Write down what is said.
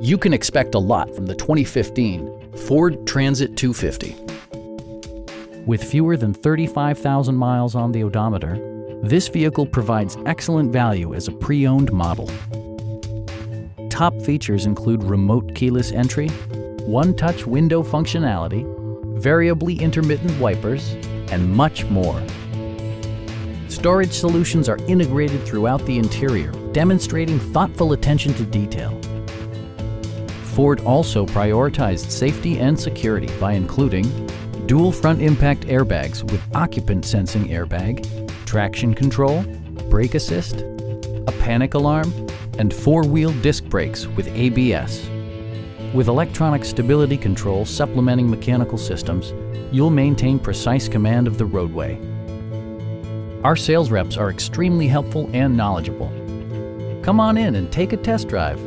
You can expect a lot from the 2015 Ford Transit 250. With fewer than 35,000 miles on the odometer, this vehicle provides excellent value as a pre-owned model. Top features include remote keyless entry, one-touch window functionality, variably intermittent wipers, and much more. Storage solutions are integrated throughout the interior, demonstrating thoughtful attention to detail. Ford also prioritized safety and security by including dual front impact airbags with occupant sensing airbag, traction control, brake assist, a panic alarm, and four-wheel disc brakes with ABS. With electronic stability control supplementing mechanical systems, you'll maintain precise command of the roadway. Our sales reps are extremely helpful and knowledgeable. Come on in and take a test drive.